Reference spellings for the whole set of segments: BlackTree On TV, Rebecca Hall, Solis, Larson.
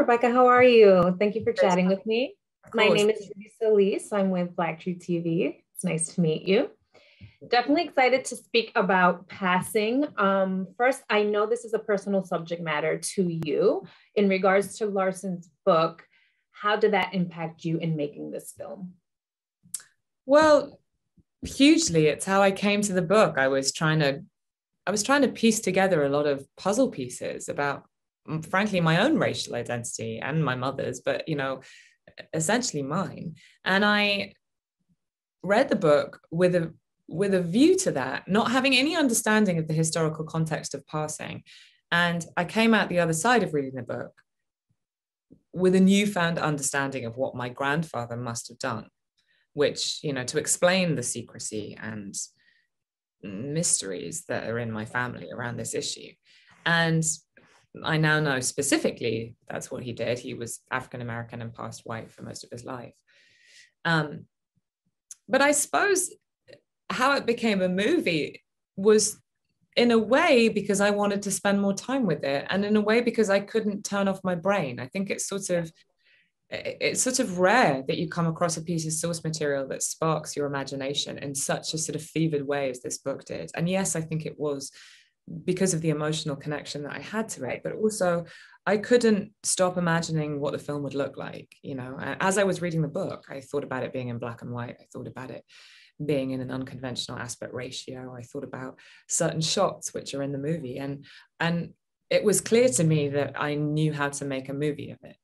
Rebecca. How are you? Thank you for chatting with me. My name is Solis. I'm with Blacktree TV. It's nice to meet you. Definitely excited to speak about passing. First, I know this is a personal subject matter to you. In regards to Larson's book, how did that impact you in making this film? Well, hugely. It's how I came to the book. I was trying to piece together a lot of puzzle pieces about, frankly, my own racial identity and my mother's, but, you know, essentially mine. And I read the book with a view to that, not having any understanding of the historical context of passing. And I came out the other side of reading the book with a newfound understanding of what my grandfather must have done, which, you know, to explain the secrecy and mysteries that are in my family around this issue. And I now know specifically that's what he did. He was African-American and passed white for most of his life. But I suppose how it became a movie was in a way because I wanted to spend more time with it, and in a way because I couldn't turn off my brain. I think it's sort of rare that you come across a piece of source material that sparks your imagination in such a sort of fevered way as this book did. And yes, I think it was because of the emotional connection that I had to it, but also I couldn't stop imagining what the film would look like. You know, as I was reading the book, I thought about it being in black and white. I thought about it being in an unconventional aspect ratio. I thought about certain shots which are in the movie, and it was clear to me that I knew how to make a movie of it.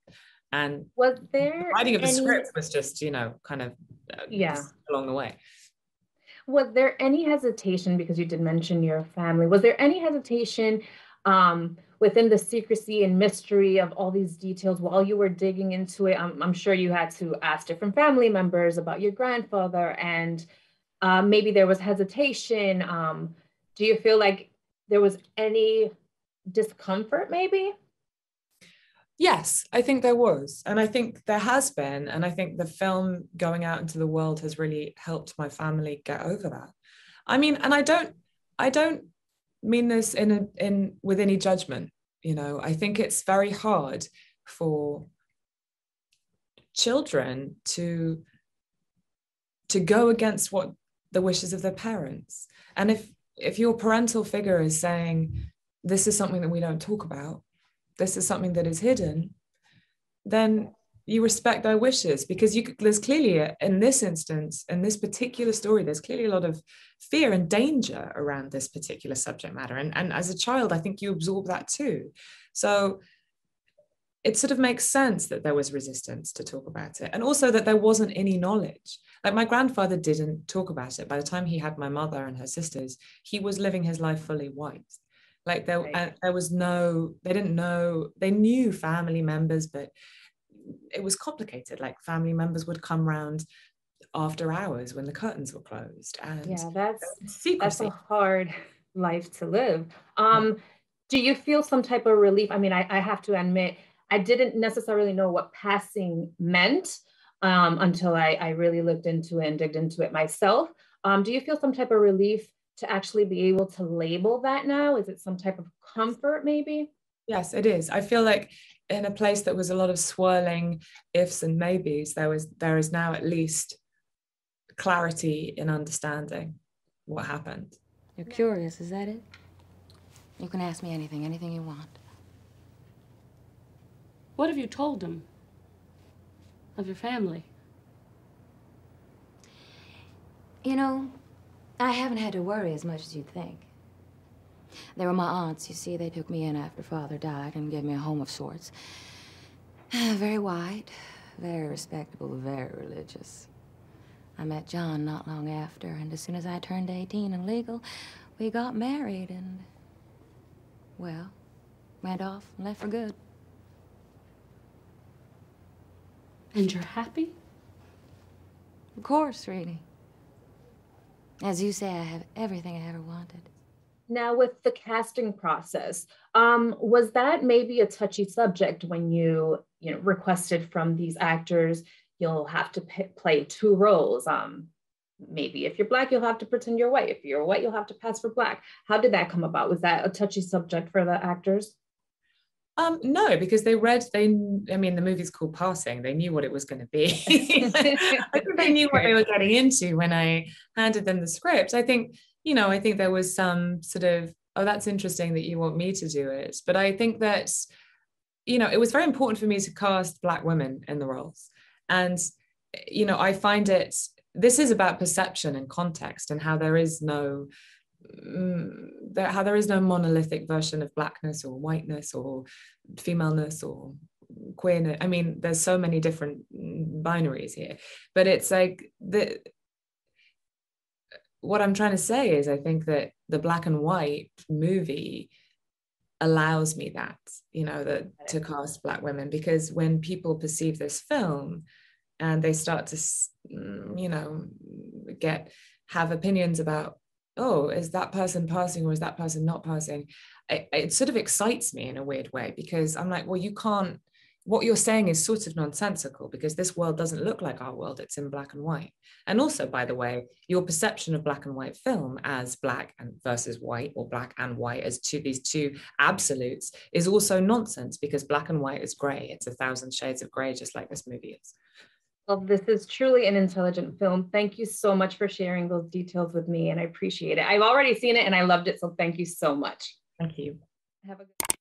And was there writing of the script was just, you know, kind of along the way. Was there any hesitation, because you did mention your family, was there any hesitation within the secrecy and mystery of all these details while you were digging into it? I'm sure you had to ask different family members about your grandfather, and maybe there was hesitation. Do you feel like there was any discomfort maybe? Yes, I think there was. And I think there has been. And I think the film going out into the world has really helped my family get over that. I mean, and I don't mean this with any judgment. You know, I think it's very hard for children to go against what the wishes of their parents. And if your parental figure is saying, this is something that we don't talk about, this is something that is hidden, then you respect their wishes, because there's clearly, in this instance, in this particular story, there's clearly a lot of fear and danger around this particular subject matter. And as a child, I think you absorb that too. So it sort of makes sense that there was resistance to talk about it. And also that there wasn't any knowledge. Like, my grandfather didn't talk about it. By the time he had my mother and her sisters, he was living his life fully white. Like, there was no, they didn't know, they knew family members, but it was complicated. Like, family members would come round after hours when the curtains were closed. And yeah, that's a hard life to live. Do you feel some type of relief? I mean, I have to admit, I didn't necessarily know what passing meant until I really looked into it and digged into it myself. Do you feel some type of relief to actually be able to label that now? Is it some type of comfort maybe? Yes, it is. I feel like in a place that was a lot of swirling ifs and maybes, there is now at least clarity in understanding what happened. You're curious, is that it? You can ask me anything you want. What have you told them of your family? You know, I haven't had to worry as much as you'd think. They were my aunts, you see. They took me in after Father died and gave me a home of sorts. Very white, very respectable, very religious. I met John not long after, and as soon as I turned 18 and legal, we got married and, well, went off and left for good. And you're happy? Of course, Reedy. As you say, I have everything I ever wanted. Now, with the casting process, was that maybe a touchy subject when you requested from these actors, you'll have to play two roles? Maybe if you're Black, you'll have to pretend you're white. If you're white, you'll have to pass for Black. How did that come about? Was that a touchy subject for the actors? No, because I mean, the movie's called Passing. They knew what it was going to be. I think they knew what they were getting into when I handed them the script. I think there was some sort of, oh, that's interesting that you want me to do it. But I think that, you know, it was very important for me to cast Black women in the roles. And, you know, I find it, this is about perception and context and how there is no monolithic version of Blackness or whiteness or femaleness or queerness. I mean, there's so many different binaries here, but it's like what I'm trying to say is I think that the black and white movie allows me that, you know, to cast Black women, because when people perceive this film and they start to, you know, have opinions about, oh, is that person passing or is that person not passing? It sort of excites me in a weird way, because I'm like, well, you can't, what you're saying is sort of nonsensical, because this world doesn't look like our world, it's in black and white. And also, by the way, your perception of black and white film as black and versus white, or black and white as these two absolutes, is also nonsense, because black and white is gray. It's 1,000 shades of gray, just like this movie is. Well, this is truly an intelligent film. Thank you so much for sharing those details with me, and I appreciate it. I've already seen it and I loved it, so thank you so much. Thank you. Have a good